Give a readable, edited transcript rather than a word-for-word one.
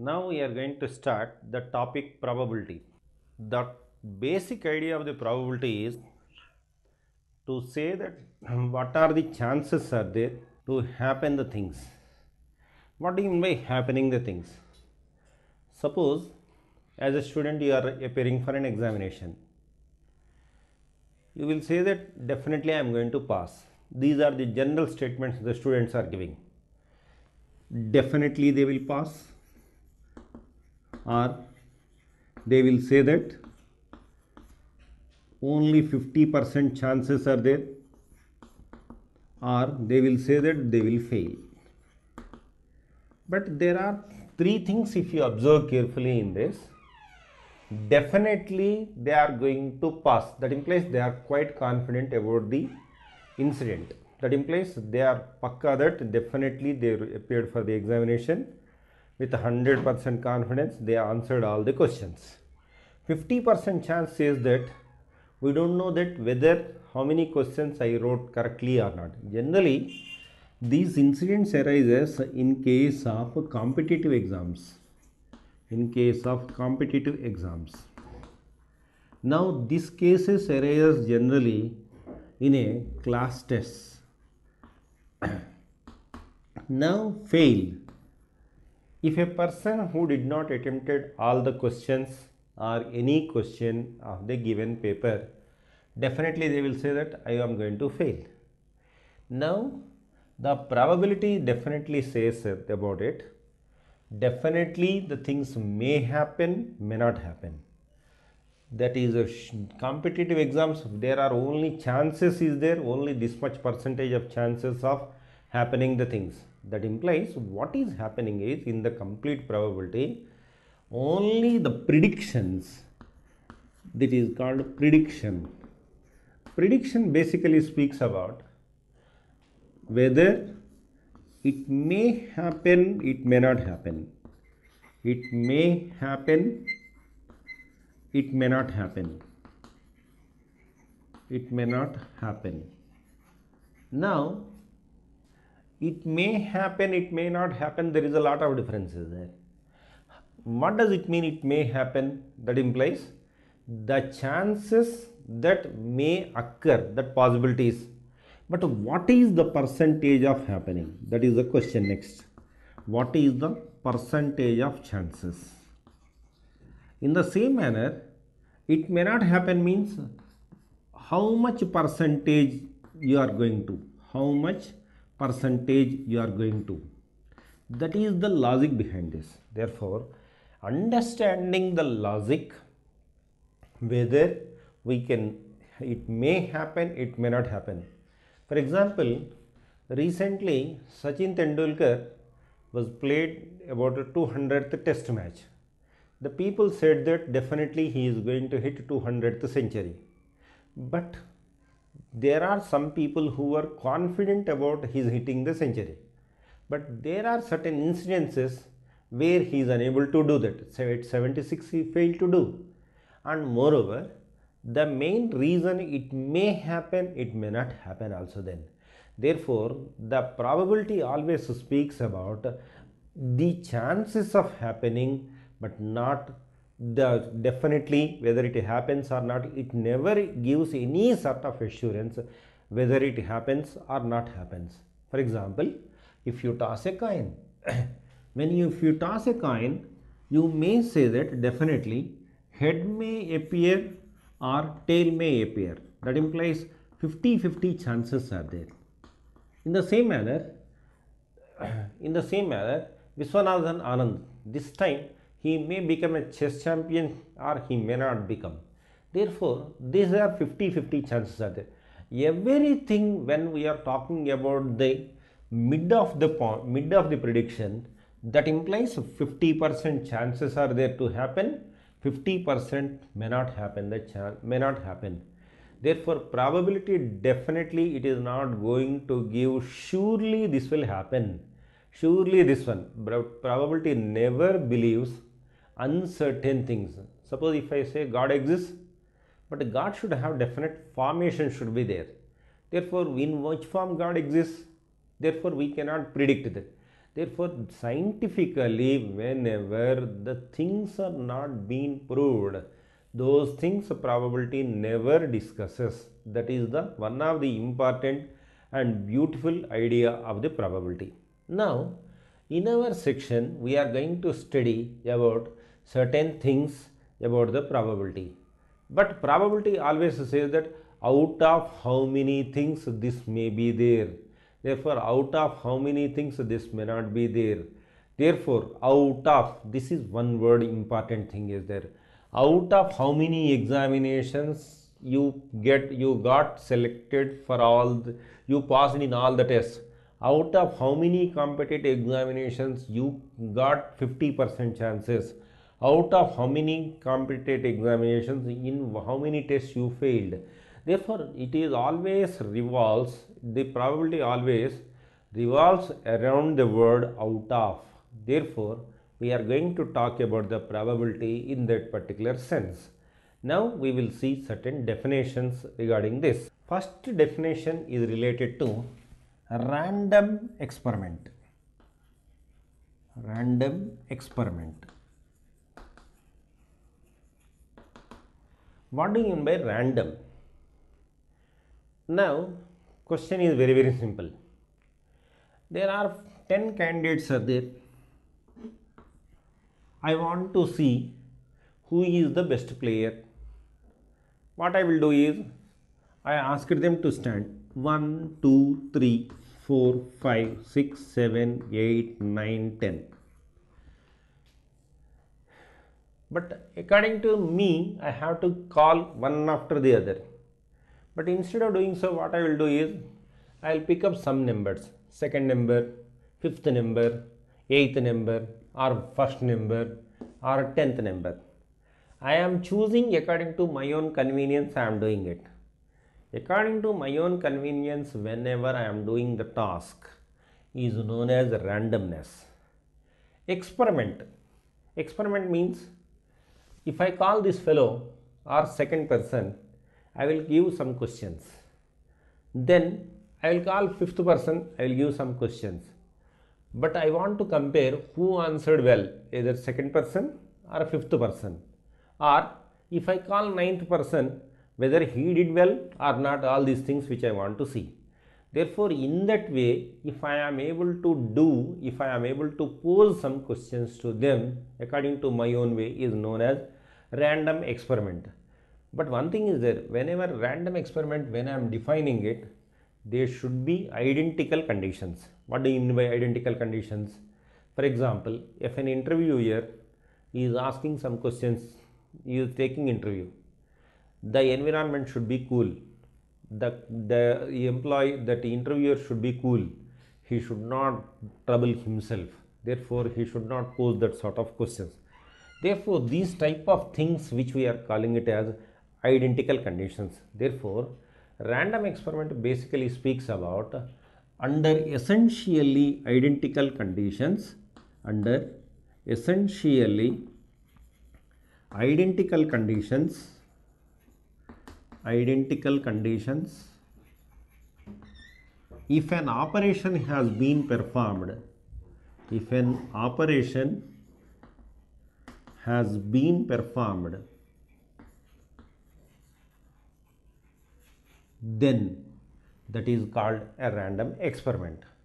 Now we are going to start the topic probability. The basic idea of the probability is to say that what are the chances are there to happen the things. What do you mean by happening the things? Suppose as a student you are appearing for an examination. You will say that definitely I am going to pass. These are the general statements the students are giving. Definitely they will pass, or they will say that only 50% chances are there, or they will say that they will fail. But there are three things if you observe carefully in this. Definitely they are going to pass. That implies they are quite confident about the incident. That implies they are pakka that definitely they appeared for the examination with 100% confidence. They answered all the questions. 50% chance says that we don't know that whether how many questions I wrote correctly or not. Generally, these incidents arises in case of competitive exams. In case of competitive exams. Now, these cases arises generally in a class test. Now, fail. If a person who did not attempted all the questions or any question of the given paper, definitely they will say that I am going to fail. Now, the probability definitely says about it. Definitely the things may happen, may not happen. That is a competitive exams. There are only chances is there, only this much percentage of chances of happening the things. That implies what is happening is in the complete probability only the predictions. That is called prediction. Prediction basically speaks about whether it may happen, it may not happen. It may happen, it may not happen. It may not happen. Now, it may happen, it may not happen. There is a lot of differences there. What does it mean it may happen? That implies the chances that may occur, that possibilities. But what is the percentage of happening? That is the question next. What is the percentage of chances? In the same manner, it may not happen means how much percentage you are going to. How much percentage you are going to. That is the logic behind this. Therefore, understanding the logic whether we can, it may happen, it may not happen. For example, recently Sachin Tendulkar was played about a 200th test match. The people said that definitely he is going to hit 200th century. But there are some people who were confident about his hitting the century. But there are certain incidences where he is unable to do that. So at 76 he failed to do. And moreover, the main reason it may happen, it may not happen also then. Therefore, the probability always speaks about the chances of happening, but not the definitely whether it happens or not. It never gives any sort of assurance whether it happens or not happens. For example, if you toss a coin, if you toss a coin, you may say that definitely head may appear or tail may appear. That implies 50-50 chances are there. In the same manner, Viswanathan Anand, this time he may become a chess champion or he may not become. Therefore, these are 50-50 chances are there. Everything when we are talking about the mid of the prediction, that implies 50% chances are there to happen. 50% may not happen, Therefore, probability definitely it is not going to give surely this will happen, surely this one. Probability never believes uncertain things. Suppose if I say God exists, but God should have definite formation should be there. Therefore, in which form God exists, therefore we cannot predict that. Therefore, scientifically, whenever the things are not being proved, those things probability never discusses. That is the one of the important and beautiful idea of the probability. Now, in our section, we are going to study about certain things about the probability. But probability always says that out of how many things this may be there. Therefore, out of how many things this may not be there. Therefore, out of, this is one word important thing is there. Out of how many examinations you got selected for all, you passed in all the tests. Out of how many competitive examinations you got 50% chances. Out of how many competitive examinations, in how many tests you failed. Therefore, it is always revolves, the probability always revolves around the word out of. Therefore, we are going to talk about the probability in that particular sense. Now, we will see certain definitions regarding this. First definition is related to random experiment. Random experiment. What do you mean by random? Now, question is very simple. There are 10 candidates are there. I want to see who is the best player. What I will do is, I ask them to stand 1, 2, 3, 4, 5, 6, 7, 8, 9, 10. But according to me, I have to call one after the other. But instead of doing so, what I will do is, I will pick up some numbers. Second number, fifth number, eighth number, or first number, or 10th number. I am choosing according to my own convenience, I am doing it. According to my own convenience, whenever I am doing the task, is known as randomness. Experiment. Experiment means, if I call this fellow or second person, I will give some questions. Then I will call fifth person, I will give some questions. But I want to compare who answered well, either second person or fifth person. Or if I call ninth person, whether he did well or not, all these things which I want to see. Therefore, in that way, if I am able to pose some questions to them according to my own way is known as random experiment. But one thing is there, whenever random experiment, when I am defining it, there should be identical conditions. What do you mean by identical conditions? For example, if an interviewer is asking some questions, he is taking interview. The environment should be cool. The employee, that interviewer should be cool. He should not trouble himself. Therefore, he should not pose that sort of questions. Therefore, these type of things which we are calling it as identical conditions. Therefore, random experiment basically speaks about under essentially identical conditions, if an operation has been performed, then that is called a random experiment.